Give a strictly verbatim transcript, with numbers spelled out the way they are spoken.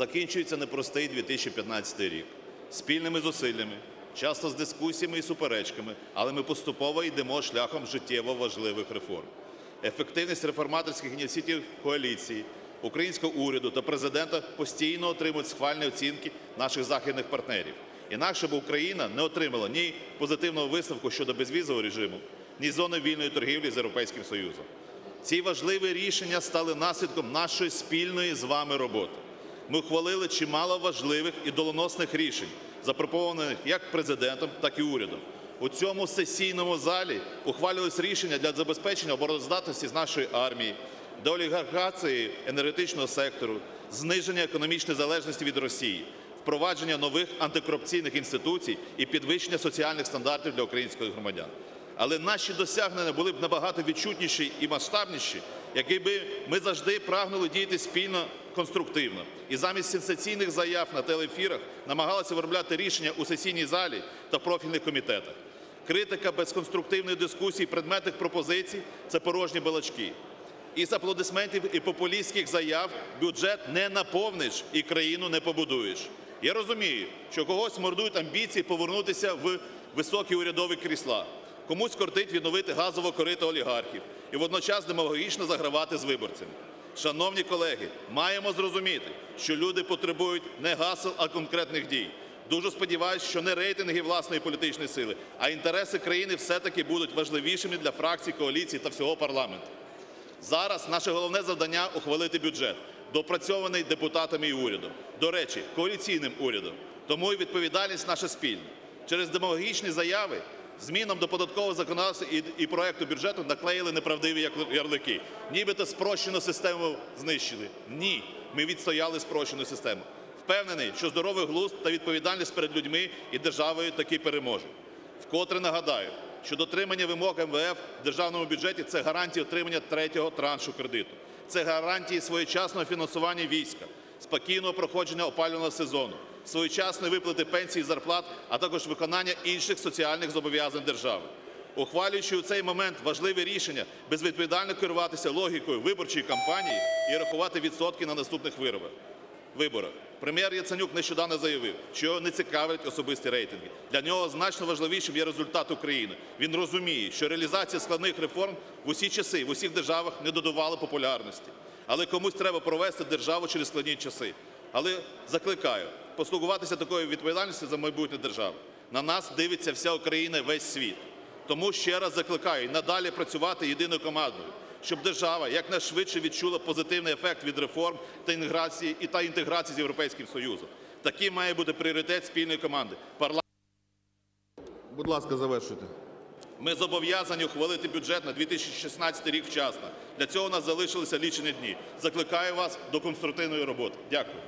закінчується непростий дві тисячі п'ятнадцятий рік. Спільними зусиллями, часто з дискусіями і суперечками, але ми поступово йдемо шляхом життєво важливих реформ. Ефективність реформаторських ініціатив коаліції, українського уряду та президента постійно отримують схвальні оцінки наших західних партнерів. Інакше б Україна не отримала ні позитивного висновку щодо безвізового режиму, ні зони вільної торгівлі з Європейським Союзом. Ці важливі рішення стали наслідком нашої спільної з вами роботи. Ми ухвалили чимало важливих і доленосних рішень, запропонованих як президентом, так і урядом. У цьому сесійному залі ухвалювалися рішення для забезпечення обороноздатності з нашої армії, деолігархізації енергетичного сектору, зниження економічної залежності від Росії, впровадження нових антикорупційних інституцій і підвищення соціальних стандартів для українських громадян. Але наші досягнення були б набагато відчутніші і масштабніші, якби ми завжди прагнули діяти спільно, конструктивно. І замість сенсаційних заяв на телеефірах намагалися виробляти рішення у сесійній залі та профільних комітетах. Критика без конструктивної дискусії предметних пропозицій – це порожні балачки. Із аплодисментів і популістських заяв бюджет не наповниш і країну не побудуєш. Я розумію, що когось мордують амбіції повернутися в високі урядові крісла. Комусь кортить відновити газове корито олігархів і водночас демагогічно загравати з виборцями. Шановні колеги, маємо зрозуміти, що люди потребують не гасел, а конкретних дій. Дуже сподіваюся, що не рейтинги власної політичної сили, а інтереси країни все-таки будуть важливішими для фракцій, коаліції та всього парламенту. Зараз наше головне завдання – ухвалити бюджет, допрацьований депутатами і урядом. До речі, коаліційним урядом. Тому і відповідальність наша спільна. Через демагогічні заяви змінам до податкового законодавства і проєкту бюджету наклеїли неправдиві ярлики. Нібито спрощену систему знищили. Ні, ми відстояли спрощену систему. Впевнений, що здоровий глузд та відповідальність перед людьми і державою таки переможуть. Вкотре нагадаю, що дотримання вимог ем ве еф в державному бюджеті – це гарантії отримання третього траншу кредиту. Це гарантії своєчасного фінансування війська, спокійного проходження опалювального сезону, своєчасної виплати пенсій і зарплат, а також виконання інших соціальних зобов'язань держави. Ухвалюючи у цей момент важливі рішення, безвідповідально керуватися логікою виборчої кампанії і рахувати відсотки на наступних виборах. Прем'єр Яценюк нещодавно заявив, що його не цікавлять особисті рейтинги. Для нього значно важливішим є результат України. Він розуміє, що реалізація складних реформ в усі часи, в усіх державах не додавала популярності. Але комусь треба провести державу через складні часи. Але закликаю послугуватися такою відповідальністю за майбутнє держави. На нас дивиться вся Україна і весь світ. Тому ще раз закликаю надалі працювати єдиною командою, щоб держава якнайшвидше відчула позитивний ефект від реформ та інтеграції та інтеграції з Європейським Союзом. Такий має бути пріоритет спільної команди. Будь ласка, завершуйте. Ми зобов'язані ухвалити бюджет на дві тисячі шістнадцятий рік вчасно. Для цього у нас залишилися лічені дні. Закликаю вас до конструктивної роботи. Дякую.